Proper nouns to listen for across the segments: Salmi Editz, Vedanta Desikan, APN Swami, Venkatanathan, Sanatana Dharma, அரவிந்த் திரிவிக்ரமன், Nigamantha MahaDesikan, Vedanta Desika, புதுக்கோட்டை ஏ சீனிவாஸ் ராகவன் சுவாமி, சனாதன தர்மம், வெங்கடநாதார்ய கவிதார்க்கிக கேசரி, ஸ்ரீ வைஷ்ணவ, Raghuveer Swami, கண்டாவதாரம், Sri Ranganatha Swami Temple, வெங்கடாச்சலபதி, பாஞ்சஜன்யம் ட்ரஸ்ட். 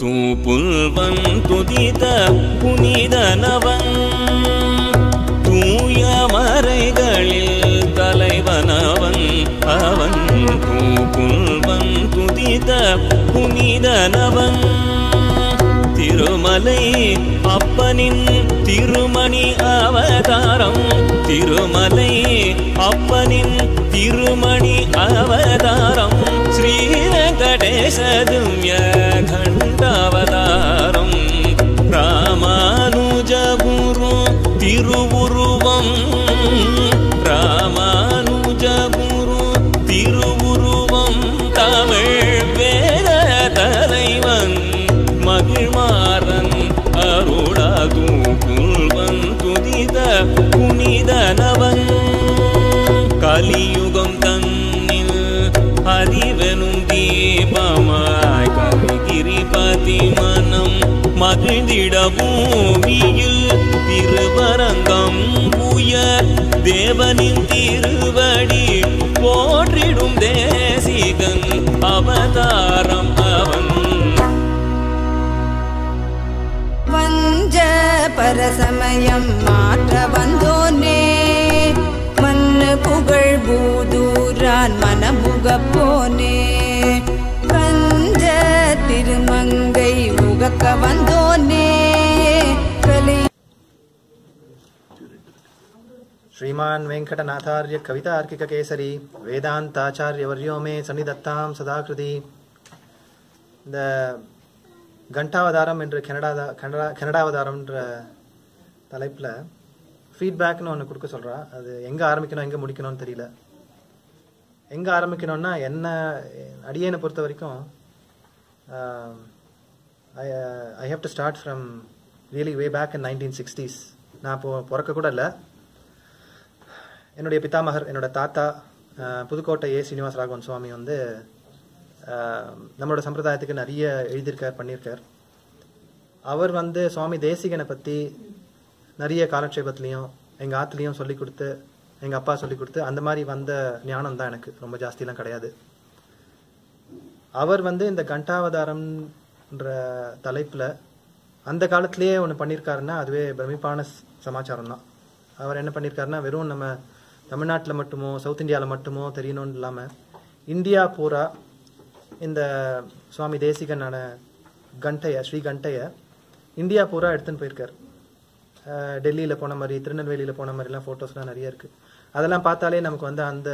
தூபுல்வன் துதித புனிதனவன் தூய மறைகளில் தலைவனவன் அவன் தூபுல்வன் துதித புனிதனவன் திருமலை அப்பனின் திருமணி அவதாரம் திருமலை அப்பனின் திருமணி அவதாரம் ஸ்ரீ வெங்கடேசதும்ய கண்டவதாரம் ராமானுஜ குரு திருவுருவம் ராமானுஜ குரு திருவுருவம் தமிழ் வேத தலைவன் மகிழ்மாறன் அருளாது புல்வன் துதித புனிதனவன் கலியுகம் தன்னில் அறிவெனும் தீபமாய் கலிகிரிபதி மனம் மகிழ்ந்திட பூமியில் திருவரங்கம் உயர் தேவனின் திருவடி போற்றிடும் தேசிகன் அவதாரம் அவன் வஞ்ச பரசமயம் மாற்ற வந்தோனே புகழ் பூதூரான் மனமுகப்போனே கஞ்ச திருமங்கை முகக்க வந்தோனே ஸ்ரீமான் வெங்கடநாதார்ய கவிதார்க்கிக கேசரி வேதாந்தாச்சாரியவரியோமே சன்னிதத்தாம் சதாகிருதி. இந்த கண்டாவதாரம் என்ற கனடாவதாரம் என்ற தலைப்பில் ஃபீட்பேக்னு ஒன்று கொடுக்க சொல்கிறா. அது எங்கே ஆரம்பிக்கணும் எங்கே முடிக்கணும்னு தெரியல. எங்கே ஆரம்பிக்கணும்னா என்ன அடியேனை பொறுத்த வரைக்கும் I have to start from really way back in 1960s. நான் இப்போது பிறக்க கூட இல்லை. என்னுடைய பிதாமகர் என்னோடய தாத்தா புதுக்கோட்டை ஏ சீனிவாஸ் ராகவன் சுவாமி வந்து நம்மளோட சம்பிரதாயத்துக்கு நிறைய எழுதியிருக்கார், பண்ணியிருக்கார். அவர் வந்து சுவாமி தேசிகனை பற்றி நிறைய காலக்ஷேபத்துலேயும் எங்கள் ஆற்றுலேயும் சொல்லிக் கொடுத்து, எங்கள் அப்பா சொல்லிக் கொடுத்து, அந்த மாதிரி வந்த ஞானம் தான் எனக்கு. ரொம்ப ஜாஸ்திலாம் கிடையாது. அவர் வந்து இந்த கண்டாவதாரம்ன்ற தலைப்பில் அந்த காலத்திலேயே ஒன்று பண்ணியிருக்காருன்னா அதுவே பிரமிப்பான சமாச்சாரம் தான். அவர் என்ன பண்ணியிருக்காருன்னா, வெறும் நம்ம தமிழ்நாட்டில் மட்டுமோ சவுத் இந்தியாவில் மட்டுமோ தெரியணும்னு இல்லாமல் இந்தியா பூரா இந்த சுவாமி தேசிகனான கண்டையை, ஸ்ரீ கண்டையை இந்தியா பூரா எடுத்துன்னு போயிருக்கார். டெல்லியில் போன மாதிரி, திருநெல்வேலியில் போன மாதிரிலாம் ஃபோட்டோஸ்லாம் நிறைய இருக்குது. அதெல்லாம் பார்த்தாலே நமக்கு வந்து அந்த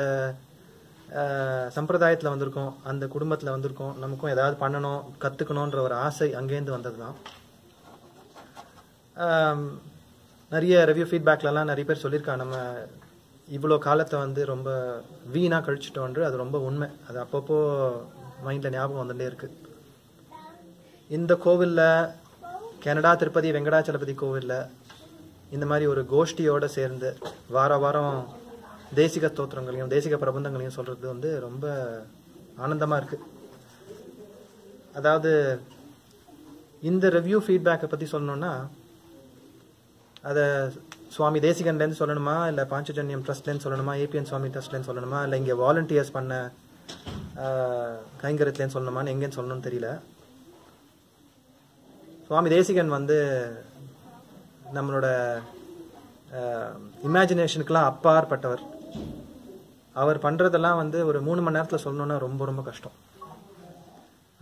சம்பிரதாயத்தில் வந்திருக்கோம், அந்த குடும்பத்தில் வந்திருக்கோம், நமக்கும் ஏதாவது பண்ணணும் கற்றுக்கணுன்ற ஒரு ஆசை அங்கேருந்து வந்தது தான். நிறைய ரிவ்யூ ஃபீட்பேக்லலாம் நிறைய பேர் சொல்லியிருக்காங்க, நம்ம இவ்வளோ காலத்தை வந்து ரொம்ப வீணாக கழிச்சிட்டோன்று. அது ரொம்ப உண்மை. அது அப்பப்போ மைண்டில் ஞாபகம் வந்துகிட்டே இருக்குது. இந்த கோவிலில், கனடா திருப்பதி வெங்கடாச்சலபதி கோவிலில் இந்த மாதிரி ஒரு கோஷ்டியோடு சேர்ந்து வார வாரம் தேசிக ஸ்தோத்திரங்களையும் தேசிக பிரபந்தங்களையும் சொல்கிறது வந்து ரொம்ப ஆனந்தமாக இருக்குது. அதாவது இந்த ரிவ்யூ ஃபீட்பேக்கை பற்றி சொல்லணுன்னா அதை சுவாமி தேசிகன்லேருந்து சொல்லணுமா, இல்லை பாஞ்சஜன்யம் ட்ரஸ்ட்லேருந்து சொல்லணுமா, ஏபிஎன் சுவாமி ட்ரஸ்ட்லேருந்து சொல்லணுமா, இல்லை இங்கே வாலண்டியர்ஸ் பண்ண கைங்கரத்துலேருந்து சொல்லணுமான்னு எங்கேன்னு சொல்லணும்னு தெரியல. சுவாமி தேசிகன் வந்து நம்மளோட இமேஜினேஷனுக்கெலாம் அப்பாற்பட்டவர். அவர் பண்ணுறதெல்லாம் வந்து ஒரு 3 மணி நேரத்தில் சொல்லணுன்னா ரொம்ப ரொம்ப கஷ்டம்.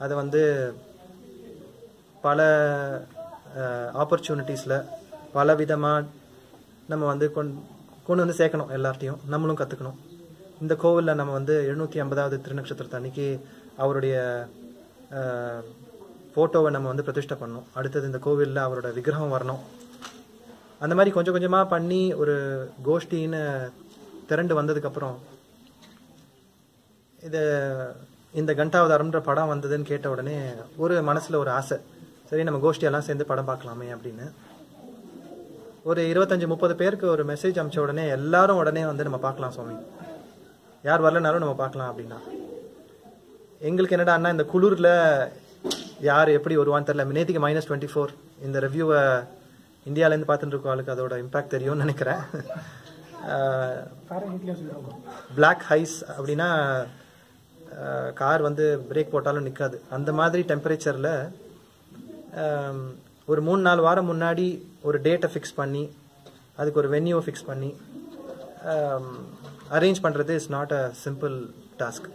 அதை வந்து பல ஆப்பர்ச்சுனிட்டிஸில் பல விதமாக நம்ம வந்து கொண்டு வந்து சேர்க்கணும். எல்லார்ட்டையும் நம்மளும் கற்றுக்கணும். இந்த கோவிலில் நம்ம வந்து 750வது திருநட்சத்திரத்து அன்னைக்கு அவருடைய ஃபோட்டோவை நம்ம வந்து பிரதிஷ்டை பண்ணணும். அடுத்தது இந்த கோவிலில் அவரோட விக்கிரகம் வரணும். அந்த மாதிரி கொஞ்சம் கொஞ்சமாக பண்ணி ஒரு கோஷ்டின்னு திரண்டு வந்ததுக்கப்புறம் இந்த கண்டாவதாரம்ன்ற படம் வந்ததுன்னு கேட்ட உடனே ஒரு மனசில் ஒரு ஆசை, சரி நம்ம கோஷ்டியெல்லாம் சேர்ந்து படம் பார்க்கலாமே அப்படின்னு. ஒரு 25-30 பேருக்கு ஒரு மெசேஜ் அனுப்பிச்ச உடனே எல்லாரும் உடனே வந்து நம்ம பார்க்கலாம் சுவாமி, யார் வரலனாலும் நம்ம பார்க்கலாம் அப்படின்னா. எங்களுக்கு என்னடா அண்ணா இந்த குளிரில் யார் எப்படி வருவான்னு தெரில. நேற்றுக்கு -24 இந்த ரிவ்யூவை இந்தியாவிலேருந்து பார்த்துட்டு இருக்க ஆளுக்கு அதோட இம்பேக்ட் தெரியும்னு நினைக்கிறேன். பிளாக் ஐஸ் அப்படின்னா கார் வந்து பிரேக் போட்டாலும் நிற்காது. அந்த மாதிரி டெம்பரேச்சரில் ஒரு 3-4 வாரம் முன்னாடி ஒரு டேட்டை ஃபிக்ஸ் பண்ணி அதுக்கு ஒரு வென்யூவை ஃபிக்ஸ் பண்ணி அரேஞ்ச் பண்ணுறது is not a simple task.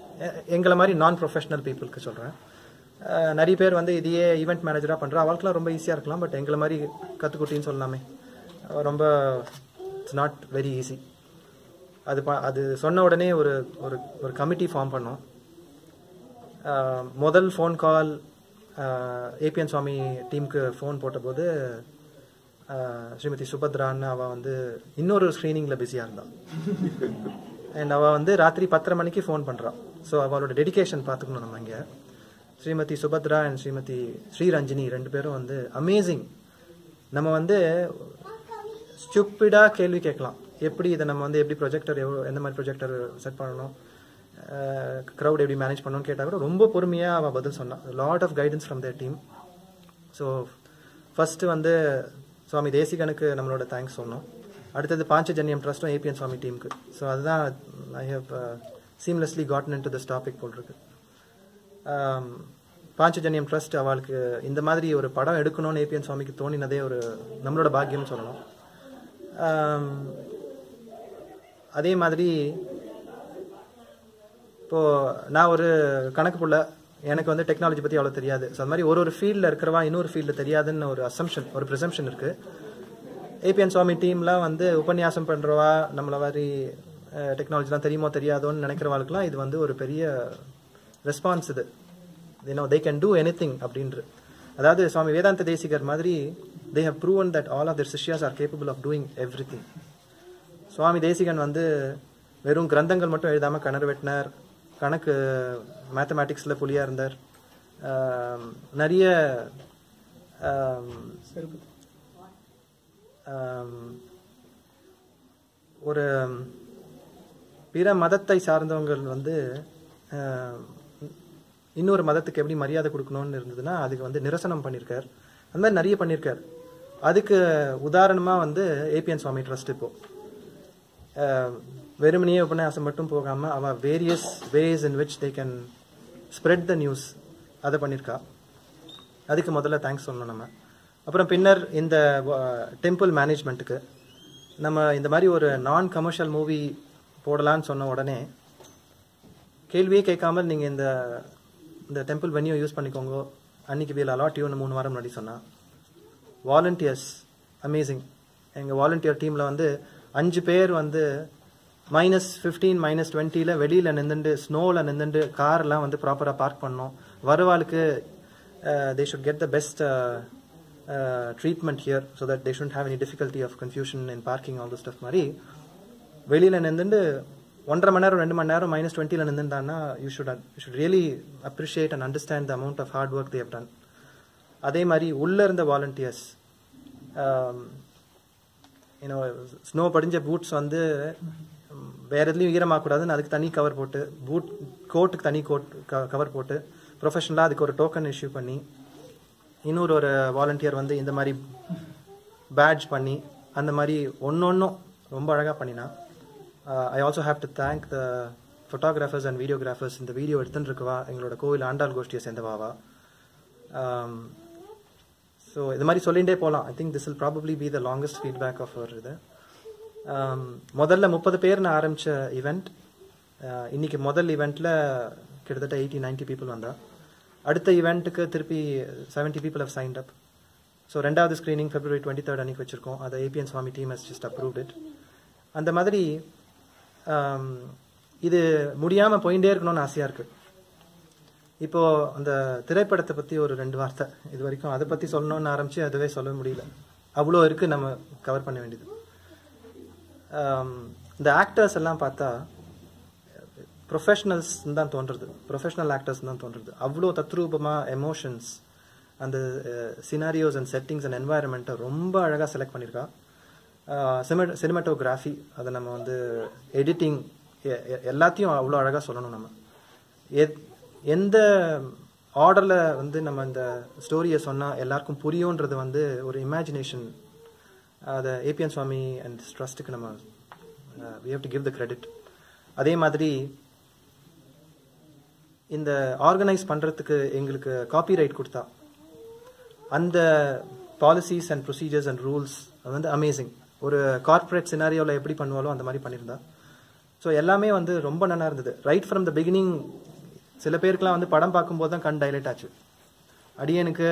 எங்களை மாதிரி நான் ப்ரொஃபஷ்னல் பீப்புளுக்கு சொல்கிறேன். நிறைய பேர் வந்து இதையே ஈவெண்ட் மேனேஜராக பண்ணுறோம், அவளுக்குலாம் ரொம்ப ஈஸியாக இருக்கலாம். பட் எங்களை மாதிரி கற்றுக்குட்டின்னு சொல்லலாமே, ரொம்ப இட்ஸ் நாட் வெரி ஈஸி. அது சொன்ன உடனே ஒரு ஒரு கமிட்டி ஃபார்ம் பண்ணோம். முதல் ஃபோன் கால் ஏபிஎன் சுவாமி டீமுக்கு ஃபோன் போட்டபோது ஸ்ரீமதி சுபத்ரான்னு அவள் வந்து இன்னொரு ஸ்க்ரீனிங்கில் பிஸியாக இருந்தாள். அண்ட் அவள் வந்து ராத்திரி 10:30 மணிக்கு ஃபோன் பண்ணுறான். ஸோ அவளோட டெடிக்கேஷன் பார்த்துக்கணும் நம்ம. இங்கே ஸ்ரீமதி சுபத்ரா அண்ட் ஸ்ரீமதி ஸ்ரீரஞ்சினி 2 பேரும் வந்து அமேசிங். நம்ம வந்து ஸ்டூப்பிடாக கேள்வி கேட்கலாம், எப்படி இதை நம்ம வந்து எப்படி ப்ரொஜெக்டர் எவ்வளோ எந்த மாதிரி ப்ரொஜெக்டர் செட் பண்ணணும், க்ரௌட் எப்படி மேனேஜ் பண்ணணும்னு கேட்டால் கூட ரொம்ப பொறுமையாக அவள் பதில் சொன்னான். Lot of guidance from their team. So first வந்து சுவாமி தேசிகனுக்கு நம்மளோட தேங்க்ஸ் சொன்னோம். அடுத்தது பாஞ்சஜன்யம் ட்ரஸ்ட்டும் ஏபிஎன் சுவாமி டீமுக்கு. ஸோ அதுதான் I have seamlessly gotten into this topic போட்டிருக்கு. பாஞ்சஜன்யம் ட்ரஸ்ட் அவளுக்கு இந்த மாதிரி ஒரு படம் எடுக்கணும்னு ஏபிஎன் சுவாமிக்கு தோணினதே ஒரு நம்மளோட பாக்கியம்னு சொல்லணும். அதே மாதிரி இப்போது நான் ஒரு கணக்கு புள்ள, எனக்கு வந்து டெக்னாலஜி பற்றி அவ்வளோ தெரியாது. ஸோ அது மாதிரி ஒரு ஃபீல்டில் இருக்கிறவா இன்னொரு ஃபீல்டில் தெரியாதுன்னு ஒரு அசம்ஷன், ஒரு ப்ரிசம்ஷன் இருக்குது. ஏபிஎன் சுவாமி டீம்லாம் வந்து உபன்யாசம் பண்ணுறவா, நம்மளை மாதிரி டெக்னாலஜிலாம் தெரியுமோ தெரியாதோன்னு நினைக்கிறவாளுக்குலாம் இது வந்து ஒரு பெரிய ரெஸ்பான்ஸ். இது ஏன்னா they can do anything அப்படின்ற, அதாவது சுவாமி வேதாந்த தேசிகர் மாதிரி they have proven that all of their சிஷ்யாஸ் are capable of doing everything. Swami Desikan வந்து வெறும் கிரந்தங்கள் மட்டும் எழுதாமல் கிணறு வெட்டினார், கணக்கு மேத்தமேட்டிக்ஸில் புலியாக இருந்தார், நிறைய ஒரு பிற மதத்தை சார்ந்தவங்கள் வந்து இன்னொரு மதத்துக்கு எப்படி மரியாதை கொடுக்கணும்னு இருந்ததுன்னா அதுக்கு வந்து நிரசனம் பண்ணியிருக்கார். அந்த மாதிரி நிறைய பண்ணியிருக்கார். அதுக்கு உதாரணமாக வந்து ஏபிஎன் சுவாமி ட்ரஸ்ட் இப்போது வெறுமனையே உபன்யாசம் மட்டும் போகாமல் அவள் various ways in which they can spread the news அதை பண்ணியிருக்கா. அதுக்கு முதல்ல தேங்க்ஸ் சொல்லணும் நம்ம. அப்புறம் பின்னர் இந்த டெம்பிள் மேனேஜ்மெண்ட்டுக்கு நம்ம இந்த மாதிரி ஒரு நான் கமர்ஷியல் மூவி போடலான்னு சொன்ன உடனே கேள்வியே கேட்காமல் நீங்கள் இந்த டெம்பிள் வென்யூ யூஸ் பண்ணிக்கோங்க, அன்றைக்கி வீல் அலாட் யூன்னு 3 வாரம் முன்னாடி சொன்னால் வாலண்டியர்ஸ் அமேசிங். எங்கள் வாலண்டியர் டீமில் வந்து 5 பேர் வந்து -15, -20 வெளியில் நின்றுண்டு ஸ்னோவில் நின்றுண்டு கார்லாம் வந்து ப்ராப்பராக பார்க் பண்ணோம். வருவாளுக்கு they should get the best treatment here so that they should have any difficulty of confusion in parking all the stuff மாதிரி வெளியில் நின்றுண்டு 1.5 மணி நேரம் 2 மணி நேரம் -20 நின்றுந்தான்னா you should really appreciate and understand the amount of hard work they have done. அதே மாதிரி உள்ளே இருந்த வாலண்டியர்ஸ் ஸ்னோ படிஞ்ச பூட்ஸ் வந்து வேற எதுலையும் ஈரமாகக்கூடாதுன்னு அதுக்கு தனி கவர் போட்டு, கோட்டுக்கு தனி கவர் போட்டு ப்ரொஃபஷனலாக அதுக்கு ஒரு டோக்கன் இஷ்யூ பண்ணி, இன்னொரு வாலண்டியர் வந்து இந்த மாதிரி பேட்ஜ் பண்ணி, அந்த மாதிரி ஒன்னொன்னும் ரொம்ப அழகாக பண்ணினா. I also have to thank the photographers and videographers. இந்த வீடியோ எடுத்துகிட்டு இருக்கவா எங்களோட கோவில் ஆண்டாள் கோஷ்டியை சேர்ந்தவாவா. ஸோ இது மாதிரி சொல்லிகிட்டே போகலாம். I think this will probably be the longest feedback of our. இது முதல்ல 30 பேர் நான் ஆரம்பித்த ஈவெண்ட், இன்றைக்கி முதல் ஈவெண்ட்டில் கிட்டத்தட்ட 80-90 பீப்புள் வந்தா. அடுத்த ஈவெண்ட்டுக்கு திருப்பி 70 people have signed up. So 2வது ஸ்க்ரீனிங் February 23 அன்றைக்கி வச்சுருக்கோம். அதை APN Swami team has just approved it. அந்த மாதிரி இது முடியாமல் போயிட்டே இருக்கணும்னு ஆசையாக இருக்குது. இப்போது அந்த திரைப்படத்தை பற்றி ஒரு 2 வார்த்தை, இது வரைக்கும் அதை பற்றி சொல்லணும்னு ஆரம்பித்து அதுவே சொல்ல முடியல, அவ்வளோ இருக்குது நம்ம கவர் பண்ண வேண்டியது. இந்த ஆக்டர்ஸ் எல்லாம் பார்த்தா ப்ரொஃபஷ்னல்ஸ்ன்னு தான் தோன்றுறது, ப்ரொஃபஷ்னல் ஆக்டர்ஸ்ன்னு தான் தோன்றுறது. அவ்வளோ தத்ரூபமாக எமோஷன்ஸ், அந்த சினாரியோஸ் அண்ட் செட்டிங்ஸ் அண்ட் என்வாயர்மெண்ட்டை ரொம்ப அழகாக செலக்ட் பண்ணியிருக்கா. சினிமாட்டோகிராஃபி, அதை நம்ம வந்து எடிட்டிங் எல்லாத்தையும் அவ்வளோ அழகாக சொல்லணும். நம்ம எந்த ஆர்டரில் வந்து நம்ம இந்த ஸ்டோரியை சொன்னால் எல்லாருக்கும் புரியுன்றது வந்து ஒரு இமேஜினேஷன். அதை ஏபிஎன் சுவாமி அண்ட் ட்ரஸ்ட்டுக்கு நம்ம we have to give the credit. அதே மாதிரி இந்த ஆர்கனைஸ் பண்ணுறதுக்கு எங்களுக்கு காப்பிரைட் கொடுத்தா. அந்த policies and procedures and rules அது வந்து அமேசிங். ஒரு கார்பரேட் சினாரியோவில் எப்படி பண்ணுவாலும் அந்த மாதிரி பண்ணியிருந்தா. ஸோ எல்லாமே வந்து ரொம்ப நல்லா இருந்தது ரைட் ஃப்ரம் த பிகினிங். சில பேருக்குலாம் வந்து படம் பார்க்கும்போது தான் கண் டைலேட் ஆச்சு. அடியனுக்கு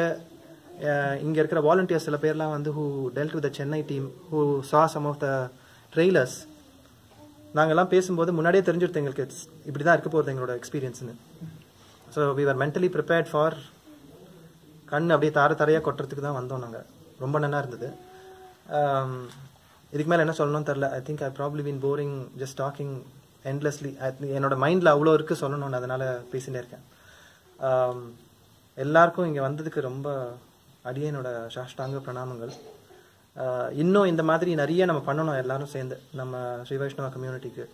இங்கே இருக்கிற வாலண்டியர்ஸ் சில பேர்லாம் வந்து who dealt with the Chennai team who saw some of the trailers. நாங்கள்லாம் பேசும்போது முன்னாடியே தெரிஞ்சுடுது எங்களுக்கு இப்படி தான் இருக்க போகிறது எங்களோட எக்ஸ்பீரியன்ஸ்னு. So we are mentally prepared for கண் அப்படியே தார தரையாக கொட்டுறதுக்கு தான் வந்தோம் நாங்கள். ரொம்ப நல்லா இருந்தது. இதுக்கு மேலே என்ன சொல்லணும்னு தெரில. I think I probably been boring just talking endlessly. என்னோட மைண்டில் அவ்வளோ இருக்குது சொல்லணும்னு, அதனால் பேசிகிட்டே இருக்கேன். எல்லாருக்கும் இங்கே வந்ததுக்கு ரொம்ப அடியனோட சாஷ்டாங்க பிரணாமங்கள். இன்னும் இந்த மாதிரி நிறைய நம்ம பண்ணணும் எல்லாரும் சேர்ந்து. நம்ம ஸ்ரீ வைஷ்ணவ கம்யூனிட்டிக்கு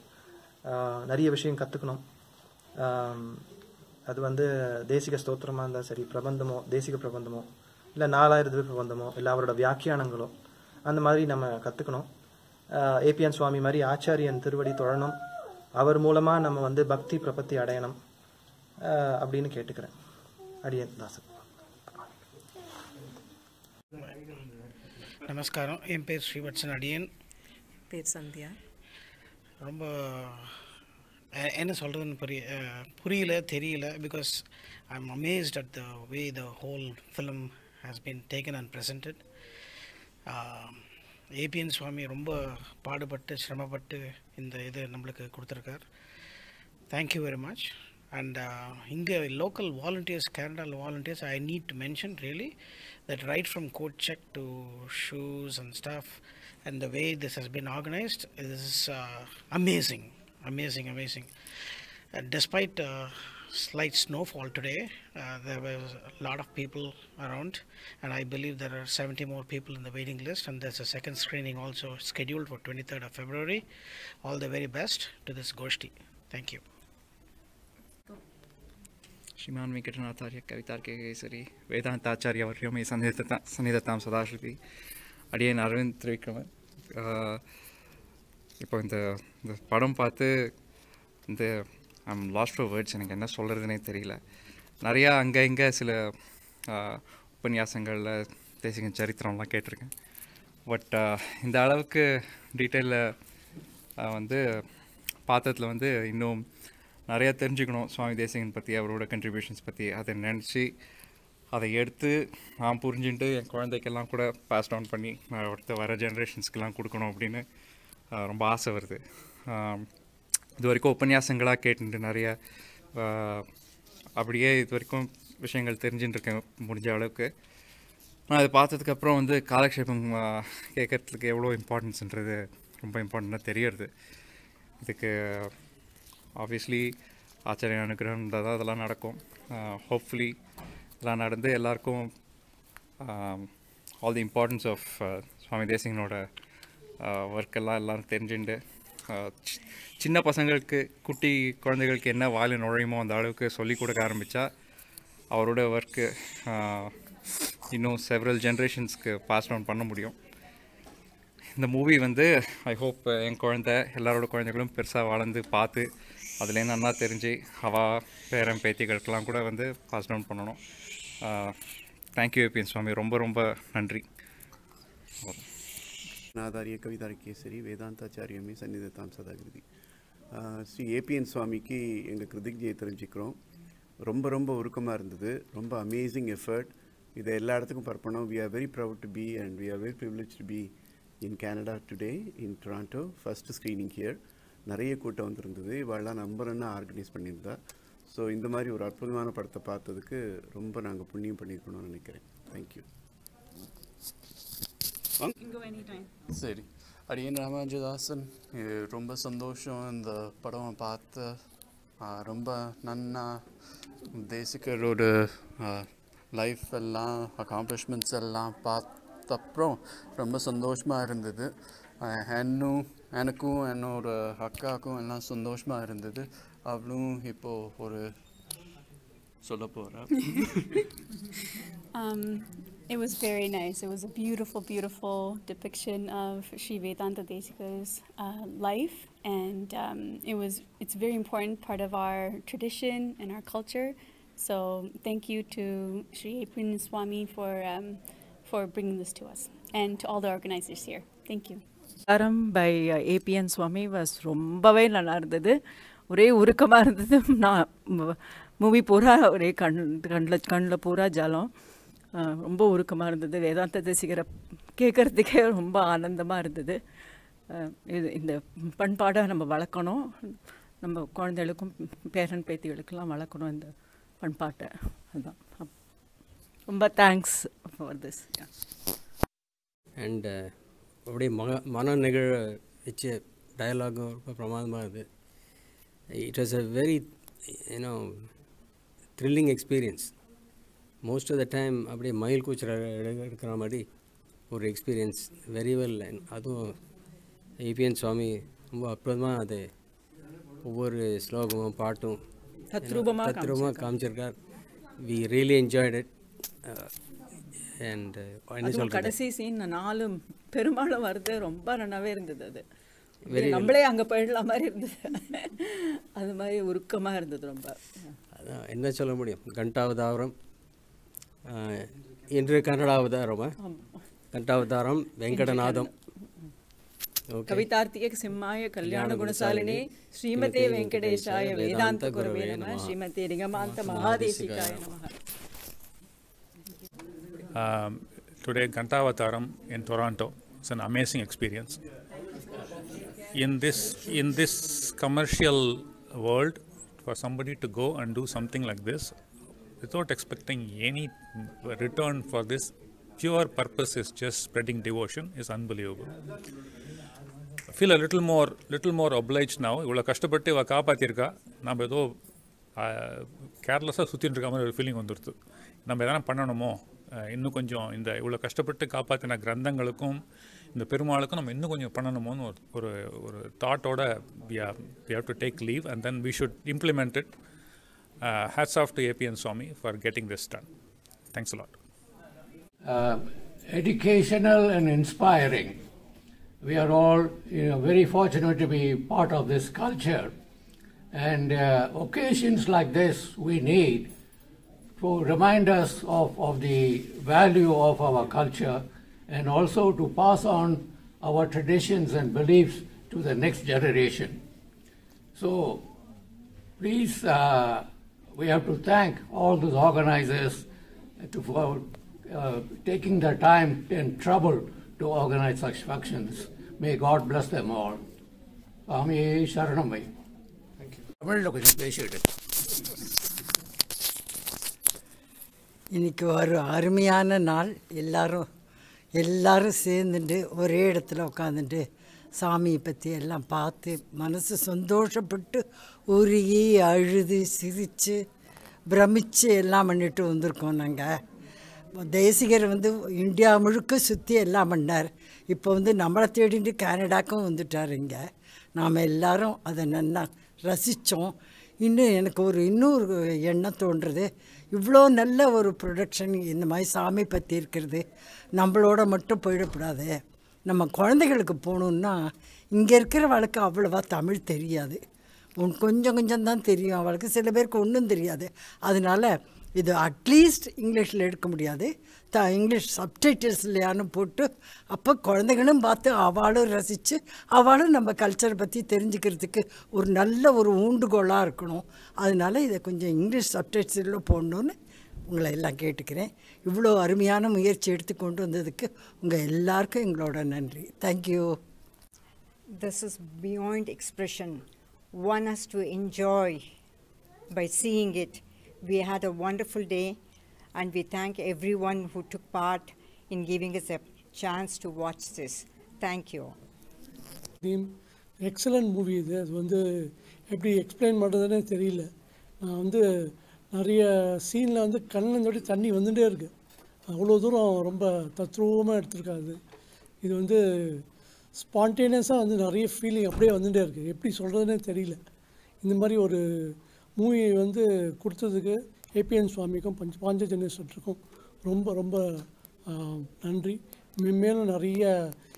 நிறைய விஷயம் கற்றுக்கணும். அது வந்து தேசிக ஸ்தோத்திரமாக இருந்தால் சரி, பிரபந்தமோ தேசிக பிரபந்தமோ இல்லை 4000 பிரபந்தமோ இல்லை அவரோட வியாக்கியானங்களோ அந்த மாதிரி நம்ம கற்றுக்கணும். ஏபிஎன் சுவாமி மாதிரி ஆச்சாரியன் திருவடி தொழணும். அவர் மூலமாக நம்ம வந்து பக்தி பிரபத்தி அடையணும் அப்படின்னு கேட்டுக்கிறேன். அடியன் தாசன். நமஸ்காரம். என் பேர் ஸ்ரீவத்சன் அடியன். பேர் சந்தியா. ரொம்ப என்ன சொல்கிறதுன்னு புரியல தெரியல. Because I am amazed at the way the whole film has been taken and presented. APN Swami ரொம்ப பாடுபட்டு சிரமப்பட்டு இந்த இது நம்மளுக்கு கொடுத்துருக்கார். Thank you very much. And இங்கே லோக்கல் வாலண்டியர்ஸ், கேரளாவில் volunteers, I need to mention really that right from coat check to shoes and staff and the way this has been organised this is amazing amazing amazing. Despite slight snowfall today, there was a lot of people around and I believe there are 70 more people in the waiting list, and there's a second screening also scheduled for 23rd of February. All the very best to this Goshti. Thank you. श्रीमान वेंकटनाथाचार्य कवितार्केसरी वेदांताचार्यवर्यो मे सन्निधत्तां सदाश्रुति அடியன் அரவிந்த் திரிவிக்ரமன். இப்போ இந்த இந்த படம் பார்த்து இந்த I'm last for words. எனக்கு என்ன சொல்கிறதுனே தெரியல. நிறையா அங்கே இங்கே சில உபன்யாசங்களில் தேசிக சரித்திரம்லாம் கேட்டிருக்கேன். பட் இந்த அளவுக்கு டீட்டெயிலில் வந்து பார்த்ததில் வந்து இன்னும் நிறையா தெரிஞ்சுக்கணும் சுவாமி தேசிகன் பற்றி, அவரோட கன்ட்ரிபியூஷன்ஸ் பற்றி. அதை நினச்சி அதை எடுத்து நான் புரிஞ்சுட்டு என் குழந்தைக்கெல்லாம் கூட பாஸ் டவுன் பண்ணி அடுத்த வர ஜென்ரேஷன்ஸ்க்கெல்லாம் கொடுக்கணும் அப்படின்னு ரொம்ப ஆசை வருது. இது வரைக்கும் உபன்யாசங்களாக கேட்டுட்டு நிறைய அப்படியே இது வரைக்கும் விஷயங்கள் தெரிஞ்சுட்டு இருக்கேன் முடிஞ்ச அளவுக்கு. நான் அதை பார்த்ததுக்கப்புறம் வந்து காலக்ஷேபம் கேட்குறதுக்கு எவ்வளோ இம்பார்ட்டன்ஸுன்றது ரொம்ப இம்பார்ட்டண்ட்டாக தெரியறது. இதுக்கு ஆப்வியஸ்லி ஆச்சரிய அனுகிரகம் இருந்தால் தான் அதெல்லாம் நடக்கும். ஹோப்ஃபுல்லி இதெல்லாம் நடந்து எல்லாருக்கும் all the importance of Swami தேசிகனோட ஒர்க்கெல்லாம் எல்லோரும் தெரிஞ்சுண்டு சின்ன பசங்களுக்கு குட்டி குழந்தைகளுக்கு என்ன வாயில நுழையுமோ அந்த அளவுக்கு சொல்லிக் கொடுக்க ஆரம்பித்தா அவரோட ஒர்க்கு இன்னும் செவரல் ஜென்ரேஷன்ஸ்க்கு பாஸ் டவுன் பண்ண முடியும். இந்த மூவி வந்து ஐ ஹோப் என் குழந்தை எல்லாரோட குழந்தைகளும் பெருசாக வளர்ந்து பார்த்து அதுலேருந்து நல்லா தெரிஞ்சு அவா பேரன் பேத்திகளுக்கெல்லாம் கூட வந்து பாஸ் டவுன் பண்ணணும். Thank you APN Swami. ரொம்ப ரொம்ப நன்றி. நாதாரிய கவிதார்கேசரி வேதாந்தாச்சாரியமே சன்னிதத்தாம் சதாகிருதி. ஸ்ரீ ஏபிஎன் சுவாமிக்கு எங்கள் கிருதிஜ்ஞையை தெரிஞ்சுக்கிறோம். ரொம்ப ரொம்ப உருக்கமாக இருந்தது. ரொம்ப அமேசிங் எஃபர்ட். இதை எல்லா இடத்துக்கும் பரப்பணும். We are very proud to be and we are very privilege to be in Canada today in Toronto first screening here. நிறைய கூட்டம் வந்திருந்தது. இவெல்லாம் நம்புறேன்னா ஆர்கனைஸ் பண்ணியிருந்தா. ஸோ இந்த மாதிரி ஒரு அற்புதமான படத்தை பார்த்ததுக்கு ரொம்ப நாங்கள் புண்ணியம் பண்ணியிருக்கணும்னு நினைக்கிறேன். தேங்க்யூ. சரி. அடியன் ராமானுஜதாசன். ரொம்ப சந்தோஷம் இந்த படம் பார்த்து. ரொம்ப நன்னா தேசிகரோட லைஃப் எல்லாம் அக்காம்ப்ளிஷ்மெண்ட்ஸ் எல்லாம் பார்த்து அப்புறம் ரொம்ப சந்தோஷமாக இருந்தது. எனக்கும் என்னோட அக்காவுக்கும் எல்லாம் சந்தோஷமாக இருந்தது. அவளும் இப்போது ஒரு சொல்ல போகிறேன். It was very nice. It was a beautiful, beautiful depiction of Sri Vedanta Desika's life, and it's a very important part of our tradition and our culture So thank you to Sri APN Swami for bringing this to us, and to all the organizers here. Thank you. By APN Swami was ரொம்பவே நல்லா இருந்தது. ஒரே உருக்கமா இருந்தது. நான் movie பூரா ஒரே கண்ணில் பூரா ஜலம், ரொம்ப உருக்கமாக இருந்தது. வேதாந்த தேசிகரை கேட்குறதுக்கே ரொம்ப ஆனந்தமாக இருந்தது. இது இந்த பண்பாடை நம்ம வளர்க்கணும், நம்ம குழந்தைகளுக்கும் பேரன் பேத்திகளுக்கெல்லாம் வளர்க்கணும் இந்த பண்பாட்டை. அதுதான் ரொம்ப தேங்க்ஸ் ஃபார் திஸ். அண்ட் அப்படியே மன நிகழ வச்ச டயலாகும் ரொம்ப பிரமாதமாக இருக்குது. It was a very, thrilling experience. Most of the time அப்படியே மயில் கூச்சல் எடுக்கிற மாதிரி ஒரு எக்ஸ்பீரியன்ஸ். Very well. அதுவும் APN சுவாமி ரொம்ப அற்புதமாக அது ஒவ்வொரு ஸ்லோகமும் பாட்டும் தத்ரூபமாக காமிச்சிருக்கார். We really enjoyed it. And கடைசி சீன் நாலு பெருமாளும் வருது, ரொம்ப நல்லாவே இருந்தது. அது நம்மளே அங்கே போயிடலாம் மாதிரி இருந்தது. அது மாதிரி உருக்கமாக இருந்தது ரொம்ப. அதான் என்ன சொல்ல முடியும், கண்டாவதாரம் என்று கன்னடாவதாரமா கண்டாவதாரம் வெங்கடநாதம் கவிதார்த்திய சிம்மாய கல்யாண குணசாலினி ஸ்ரீமதே வெங்கடேஷாய வேதாந்த குருவே நம ஸ்ரீமதே ரிங்கமாந்த மகாதேசிகாய நம. டுடே கண்டாவதாரம் in Toronto it's an amazing experience. In this commercial world, for somebody to go and do something like this without expecting any return for this pure purpose is just spreading devotion is unbelievable. I feel a little more obliged now. Ivlo kashtapatte va kaapathirka nam edho carelessa suthin irukka mari feeling vandurudhu. Nam edana pannanumo innu konjam inda ivlo kashtapatte kaapathina granthangalukkum இந்த பெருமாளுக்கும் நம்ம இன்னும் கொஞ்சம் பண்ணணுமோன்னு ஒரு ஒரு தாட்டோட we have to take leave and then we should implement it. Hats off to APN Swami for getting this done. Thanks a lot. Educational and inspiring. We are all very fortunate to be part of this culture, and occasions like this we need to remind us of the value of our culture, and also to pass on our traditions and beliefs to the next generation. So please, we have to thank all those organizers for taking the time and trouble to organize such functions. May God bless them all. Swami Sharanamai. Thank you. Tamil lo konjam pesidu. Inikku oru arumiyana naal எல்லாரும் சேர்ந்துட்டு ஒரே இடத்துல உட்காந்துட்டு சாமியை பற்றி எல்லாம் பார்த்து மனசு சந்தோஷப்பட்டு உருகி அழுது சிரித்து பிரமித்து எல்லாம் பண்ணிட்டு வந்திருக்கோம் நாங்கள். தேசிகர் இந்தியா முழுக்க சுற்றி எல்லாம் பண்ணார். இப்போ நம்மளை தேடிட்டு கனடாக்கும் வந்துட்டார். இங்கே நாம் எல்லோரும் அதை நல்லா ரசித்தோம். இன்னும் எனக்கு இன்னொரு எண்ணம் தோன்றுறது, இவ்வளோ நல்ல ஒரு ப்ரொடக்ஷன் இந்த மாதிரி சாமி பற்றி இருக்கிறது நம்மளோட மட்டும் போயிடக்கூடாது. நம்ம குழந்தைகளுக்கு போகணுன்னா இங்கே இருக்கிற வாழ்க்கை அவ்வளோவா தமிழ் தெரியாது, கொஞ்சம் கொஞ்சம்தான் தெரியும் அவளுக்கு. சில பேருக்கு ஒன்றும் தெரியாது. அதனால் இது அட்லீஸ்ட் இங்கிலீஷில் எடுக்க முடியாது, இங்கிலீஷ் சப்டைட்டில்ஸ்லையானு போட்டு அப்போ குழந்தைகளும் பார்த்து அவளும் ரசித்து அவளும் நம்ம கல்ச்சரை பற்றி தெரிஞ்சுக்கிறதுக்கு ஒரு நல்ல ஒரு ஊண்டுகோலாக இருக்கணும். அதனால இதை கொஞ்சம் இங்கிலீஷ் சப்டைட்டில்ஸில் போடணுன்னு உங்களை எல்லாம் கேட்டுக்கிறேன். இவ்வளோ அருமையான முயற்சி எடுத்து கொண்டு வந்ததுக்கு உங்கள் எல்லாருக்கும் எங்களோட நன்றி. Thank you. This is beyond expression. One has to enjoy by seeing it. We had a wonderful day, and we thank everyone who took part in giving us a chance to watch this. Thank you. Excellent movie. This எப்படி explain பண்ணுறதுனே தெரியல. நான் நிறைய சீனில் கண்ணில் தொட்டி தண்ணி வந்துகிட்டே இருக்கு. அவ்வளோ தூரம் ரொம்ப தத்ரூபமாக எடுத்துருக்காது. இது ஸ்பான்டேனியஸாக நிறைய ஃபீலிங் அப்படியே வந்துகிட்டே இருக்குது. எப்படி சொல்கிறதுனே தெரியல. இந்த மாதிரி ஒரு மூவி கொடுத்ததுக்கு APN சுவாமிக்கும் பாஞ்சஜன்ய ட்ரஸ்ட்டுக்கும் ரொம்ப ரொம்ப நன்றி. மேலும் நிறைய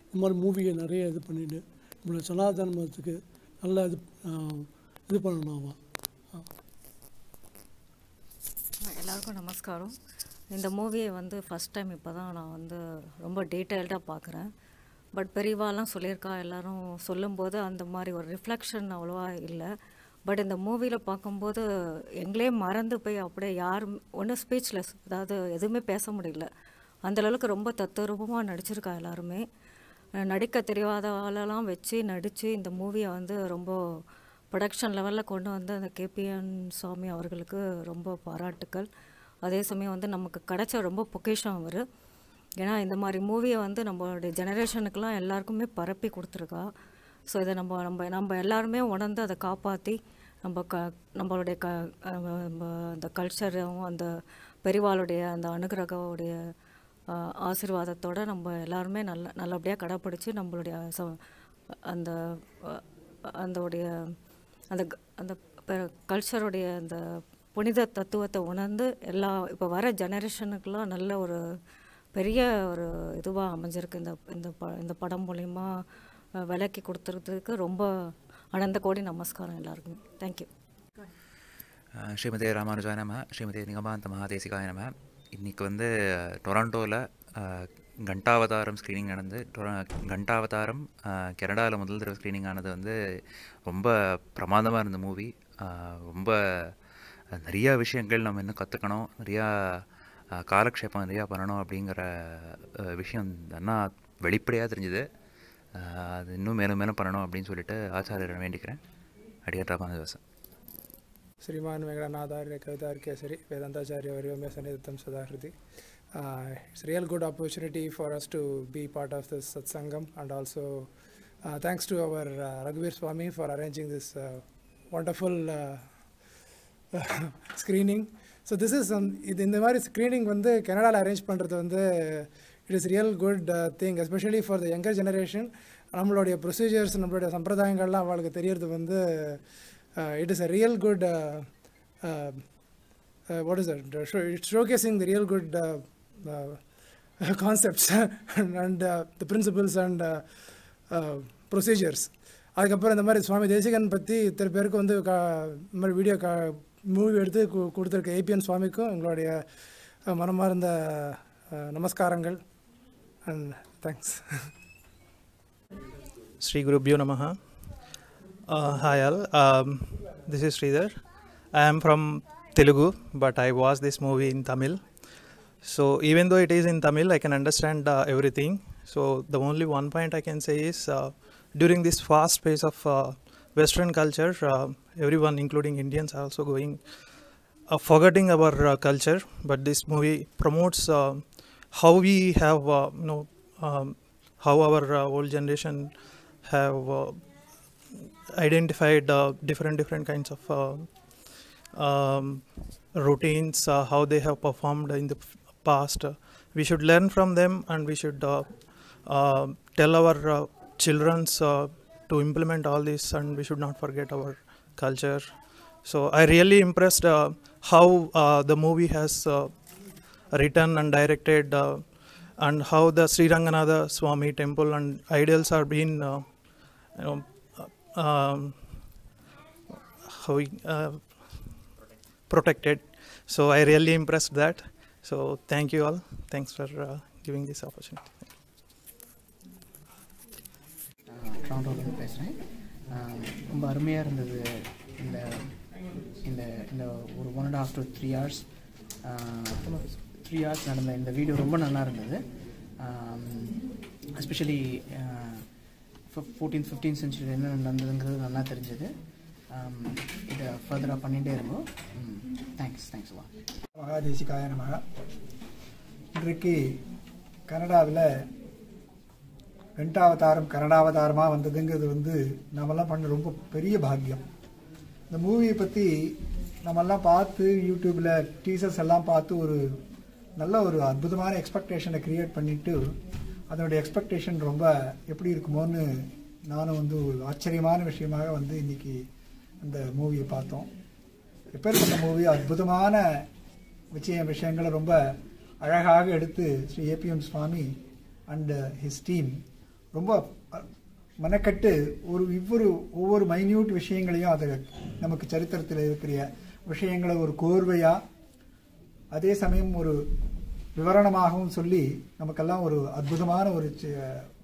இந்த மாதிரி மூவியை நிறைய இது பண்ணிவிட்டு நம்மளோட சனாதன தர்மத்துக்கு நல்லா இது பண்ணணும். எல்லாருக்கும் நமஸ்காரம். இந்த மூவியை வந்து ஃபஸ்ட் டைம் இப்போ தான் நான் வந்து ரொம்ப டீட்டெயில்டாக பார்க்குறேன். பட் பெரியவாலாம் சொல்லியிருக்கா, எல்லோரும் சொல்லும்போது அந்த மாதிரி ஒரு ரிஃப்ளெக்ஷன் அவ்வளோவா இல்லை. பட் இந்த மூவியில் பார்க்கும்போது எங்களே மறந்து போய் அப்படியே யாரும் ஒன்றும் ஸ்பீச்லெஸ், அதாவது எதுவுமே பேச முடியல. அந்தளவுக்கு ரொம்ப தத்துரூபமாக நடிச்சிருக்கா. எல்லாருமே நடிக்க தெரியாதவாலெல்லாம் வச்சு நடித்து இந்த மூவியை வந்து ரொம்ப ப்ரொடக்ஷன் லெவலில் கொண்டு வந்து அந்த கேபிஎன் சுவாமி அவர்களுக்கு ரொம்ப பாராட்டுக்கள். அதே சமயம் வந்து நமக்கு கிடைச்ச ரொம்ப பொக்கிஷம் அவர். ஏன்னா இந்த மாதிரி மூவியை வந்து நம்மளுடைய ஜெனரேஷனுக்கெலாம் எல்லாருக்குமே பரப்பி கொடுத்துருக்கா. ஸோ இதை நம்ம நம்ம நம்ம எல்லாருமே உணர்ந்து அதை காப்பாற்றி நம்ம நம்மளுடைய அந்த கல்ச்சரும் அந்த பெரிவாளுடைய அந்த அனுகிரகோடைய ஆசீர்வாதத்தோடு நம்ம எல்லாருமே நல்லபடியாக கடைப்பிடிச்சி நம்மளுடைய அந்த அதோடைய அந்த அந்த கல்ச்சருடைய அந்த புனித தத்துவத்தை உணர்ந்து எல்லா இப்போ வர ஜெனரேஷனுக்கெலாம் நல்ல ஒரு பெரிய ஒரு இதுவாக அமைஞ்சிருக்கு. இந்த படம் மூலிமா விளக்கி கொடுத்துருக்கிறதுக்கு ரொம்ப ஆனந்த கோடி நமஸ்காரம் எல்லாருக்குமே. தேங்க்யூ. ஸ்ரீமதே ராமானுஜாய நம, ஸ்ரீமதே நிகமாந்த மகாதேசிகாய நம. இன்றைக்கி வந்து டொராண்டோவில் கண்டாவதாரம் ஸ்க்ரீனிங் நடந்து, கண்டாவதாரம் கனடாவில் முதல் தடவை ஸ்க்ரீனிங் ஆனது வந்து ரொம்ப பிரமாதமாக இருந்த மூவி. ரொம்ப நிறையா விஷயங்கள் நம்ம இன்னும் கற்றுக்கணும், நிறையா காலக்ஷேபம் நிறையா பண்ணணும் அப்படிங்கிற விஷயம் தானா வெளிப்படையாக தெரிஞ்சுது. அது இன்னும் மேலும் மேலும் பண்ணணும் அப்படின்னு சொல்லிட்டு ஆச்சாரியரை வேண்டிக்கிறேன். அடியாட்டாபானதாசன் ஸ்ரீமான் வெங்கடநாதாரிய கவிதார்கேசரி வேதாந்தாச்சாரிய வரியோமே சன்னிதித்தம் சதாஹிருதி. It's a real good opportunity for us to be part of this satsangam, and also thanks to our Raghuveer Swami for arranging this wonderful screening. So this is இந்த மாதிரி ஸ்க்ரீனிங் வந்து கனடாவில் அரேஞ்ச் பண்ணுறது வந்து it is real good thing, especially for the younger generation. நம்மளுடைய procedures, நம்மளுடைய சம்பிரதாயங்கள்லாம் அவளுக்கு தெரியறது வந்து it is a real good what is that? It's showcasing the real good concepts and the principles and procedures. அதுக்கப்புறம் இந்த மாதிரி சுவாமி தேசிகன் பற்றி இத்தனை பேருக்கு வந்து இந்த மாதிரி வீடியோ மூவி எடுத்து கொடுத்துருக்க ஏபிஎன் சுவாமிக்கும் எங்களுடைய மனமார்ந்த நமஸ்காரங்கள் அண்ட் தேங்க்ஸ். ஸ்ரீ குருப்யோ நமஹ. Hi all, this is Sridhar. I am from Telugu, but I watched this movie in Tamil. So even though it is in Tamil, I can understand everything. So the only one point I can say is during this fast pace of Western culture, everyone including Indians are also going forgetting our culture, but this movie promotes how we have how our old generation have identified different kinds of routines, how they have performed in the past. We should learn from them, and we should tell our children's to implement all this, and we should not forget our culture. So I really impressed how the movie has written and directed, and how the Sri Ranganatha Swami Temple and ideals are being how we protected. So I really impressed that. So thank you all. Thanks for giving this opportunity. Torontoல பேசுறேன். ரொம்ப அருமையா இருந்தது. இந்த இந்த இந்த ஒரு 1.5 to 3 hours 3 hours நடந்த இந்த வீடியோ ரொம்ப நல்லா இருந்தது. எஸ்பெஷலி 14th 15th century என்ன நடந்ததுங்கிறது நல்லா தெரிஞ்சது. இதை ஃபர்தராக பண்ணிகிட்டே இருக்கும். தேங்க்ஸ் வா. மகாதேசிகாய நமஹ. இன்றைக்கு கனடாவில் வெண்டாவதாரம் கனடாவதாரமாக வந்ததுங்கிறது வந்து நம்மெல்லாம் பண்ண ரொம்ப பெரிய பாக்கியம். இந்த மூவியை பற்றி நம்மெல்லாம் பார்த்து யூடியூப்பில் டீசர்ஸ் எல்லாம் பார்த்து ஒரு நல்ல ஒரு அற்புதமான எக்ஸ்பெக்டேஷனை க்ரியேட் பண்ணிவிட்டு அதனுடைய எக்ஸ்பெக்டேஷன் ரொம்ப எப்படி இருக்குமோன்னு நானும் வந்து ஒரு ஆச்சரியமான விஷயமாக வந்து இன்றைக்கி அந்த மூவியை பார்த்தோம். எப்பேற்பட்ட மூவி, அற்புதமான விஷயங்களை ரொம்ப அழகாக எடுத்து Shri APM Swami and his team ரொம்ப மெனக்கட்டு ஒவ்வொரு மைன்யூட் விஷயங்களையும் அதை நமக்கு சரித்திரத்தில் இருக்கிற விஷயங்களை ஒரு கோர்வையாக அதே சமயம் ஒரு விவரணமாகவும் சொல்லி நமக்கெல்லாம் ஒரு அற்புதமான ஒரு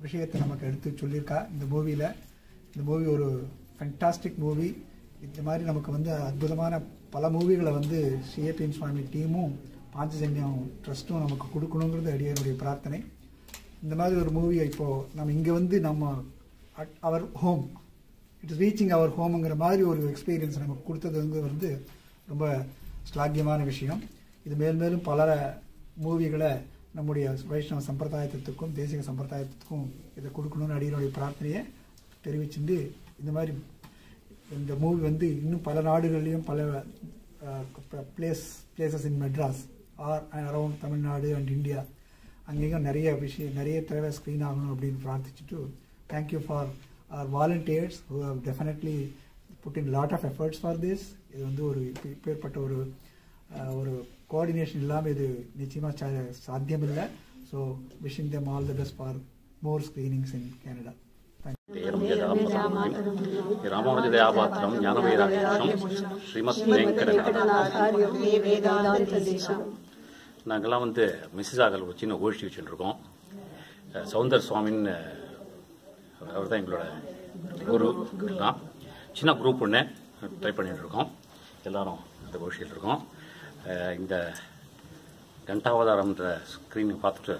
விஷயத்தை நமக்கு எடுத்து சொல்லியிருக்கா இந்த மூவியில். இந்த மூவி ஒரு ஃபண்டாஸ்டிக் மூவி. இந்த மாதிரி நமக்கு வந்து அற்புதமான பல மூவிகளை வந்து ஸ்ரீ ஏபிஎன் சுவாமி டீமும் பாஞ்சஜன்யம் ட்ரஸ்ட்டும் நமக்கு கொடுக்கணுங்கிறது அடியனுடைய பிரார்த்தனை. இந்த மாதிரி ஒரு மூவியை இப்போது நம்ம இங்கே வந்து நம்ம at our home, it is reaching our ஹோம்ங்கிற மாதிரி ஒரு எக்ஸ்பீரியன்ஸ் நமக்கு கொடுத்ததுங்கிறது வந்து ரொம்ப ஸ்லாக்கியமான விஷயம். இது மேலும் பல மூவிகளை நம்முடைய வைஷ்ணவ சம்பிரதாயத்திற்கும் தேசிக சம்பிரதாயத்திற்கும் இதை கொடுக்கணும்னு அடியினுடைய பிரார்த்தனையை தெரிவிச்சுட்டு, இந்த மாதிரி இந்த மூவி வந்து இன்னும் பல நாடுகள்லேயும் பல places in Madras or around Tamil Nadu and India அங்கேயும் நிறைய தடவை ஸ்க்ரீன் ஆகணும் அப்படின்னு பிரார்த்திச்சுட்டு, thank you for our volunteers who have definitely put in lot of efforts for this. இது வந்து ஒரு பேர்பட்ட ஒரு கோஆர்டினேஷன் இல்லாமல் இது நிச்சயமாக சாத்தியமில்லை. So wishing them all the best for more screenings in Canada. ராமாவதாரம் ஞானவேராட்சம் ஸ்ரீமத் வேங்கடநாதன். நாங்கள்லாம் வந்து மிஸ்ஸஸ் ஆகல் ஒரு சின்ன கோஷ்டி வச்சுருக்கோம். சௌந்தர் சுவாமின்னு அவர் தான் எங்களோட ஒரு தான் சின்ன குரூப் ஒன்று ட்ரை பண்ணிகிட்ருக்கோம். எல்லோரும் அந்த கோஷ்டியில் இருக்கோம். இந்த கண்டாவதாரம்ன்ற ஸ்க்ரீன் பார்த்துட்டு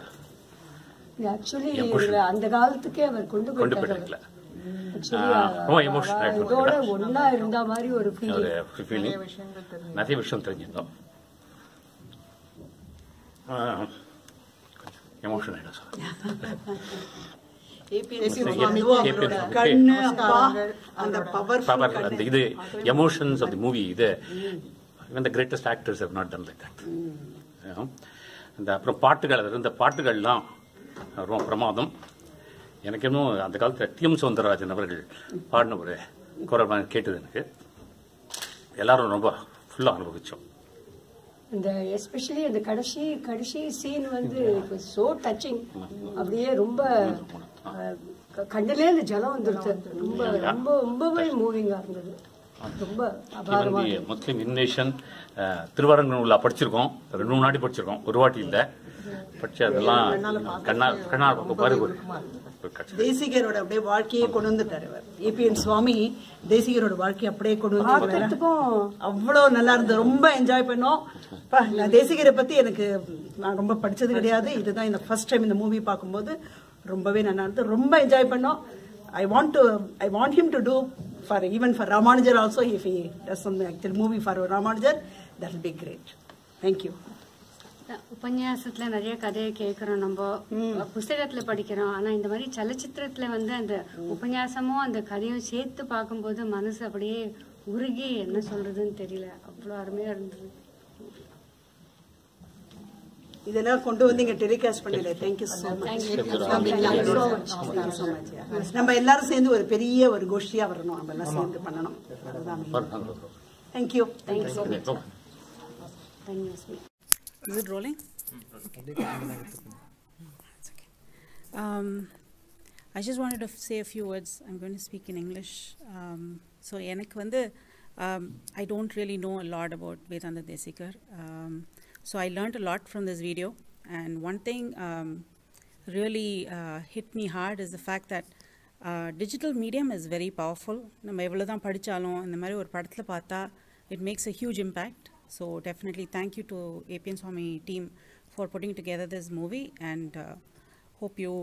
அந்த காலத்துக்கே அவர் கொண்டு போயிட்டார். நிறைய விஷயம் தெரிஞ்சிருந்தோம். எமோஷன் ஆகிடும் சார். இது எமோஷன்ஸ் ஆஃப் தி மூவி. இது even the greatest actors have not done like that. And அப்புறம் பாட்டுகள் இருந்த பாட்டுகள்லாம் ரொம்ப பிரமாதம். எனக்கு இன்னும் அந்த காலத்தில் டிஎம் சௌந்தரராஜன் அவர்கள் பாடின ஒரு குரல் கேட்டது எனக்கு. எல்லாரும் ரொம்ப ஃபுல்லாக அனுபவித்தோம். இந்த எஸ்பெஷலி அந்த கடைசி சீன் வந்து சோ டச்சிங். அப்படியே ரொம்ப கண்ணிலே அந்த ஜலம் வந்துருச்சு. ரொம்ப ரொம்ப ரொம்பவே மூவிங்காக இருந்தது. முஸ்லீம் இன்வேஷன் திருவாரூர் படிச்சிருக்கோம். ரெண்டு மூணு நாட்டி படிச்சிருக்கோம், ஒரு வாட்டி இல்லை படிச்சு. அதெல்லாம் தேசிகரோட அப்படியே வாழ்க்கையை கொண்டு வந்துட்டாரு ஏபிஎன் சுவாமி. தேசிகரோட வாழ்க்கையை அப்படியே கொண்டு வந்து அவ்வளவு நல்லா இருந்தது. ரொம்ப என்ஜாய் பண்ணோம். தேசிகரை பத்தி எனக்கு நான் ரொம்ப படிச்சது கிடையாது. இதுதான் இந்த ஃபர்ஸ்ட் டைம் இந்த மூவி பார்க்கும்போது ரொம்பவே நல்லா இருந்தது. ரொம்ப என்ஜாய் பண்ணோம். I want him to do even for Ramanujar also. If he does some actual movie for Ramanujar, that will be great. Thank you. உபன்யாசத்துல நிறைய கதையை கேட்கிறோம், நம்ம புஸ்தகத்துல படிக்கிறோம். ஆனா இந்த மாதிரி சலச்சித்திரத்துல வந்து அந்த உபன்யாசமும் அந்த கதையும் சேர்த்து பார்க்கும்போது மனசு அப்படியே உருகி என்ன சொல்றதுன்னு தெரியல, அவ்வளவு அருமையா இருந்தது. இதெல்லாம் கொண்டு வந்து இங்க டெலிகாஸ்ட் பண்ணல. Thank you so much. நம்ம எல்லாரும் சேர்ந்து ஒரு பெரிய ஒரு கோஷ்டியா வரணும். நம்ம எல்லாம் சேர்ந்து பண்ணணும். Thank you. Thank you so much. Is it rolling? I just wanted to say a few words. I'm going to speak in English. So எனக்கு வந்து I don't really know a lot about Vedanta Desikan. So I learned a lot from this video, and one thing really hit me hard is the fact that digital medium is very powerful. நம்ம எவ்வளோ தான் படித்தாலும் இந்த மாதிரி ஒரு படத்தில் பார்த்தா it makes a huge impact. So definitely thank you to APN Swami team for putting together this movie, and hope you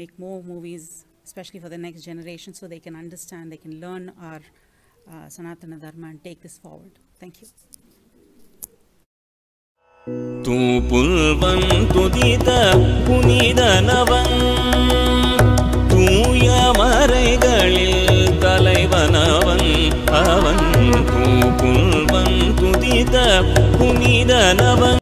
make more movies, especially for the next generation, so they can understand, they can learn our Sanatana Dharma and take this forward. Thank you. தூ புல்வன் துதித புனிதனவன் தூய மறைகளில் தலைவனவன் அவன் தூ புல்வன் துதித புனிதனவன்.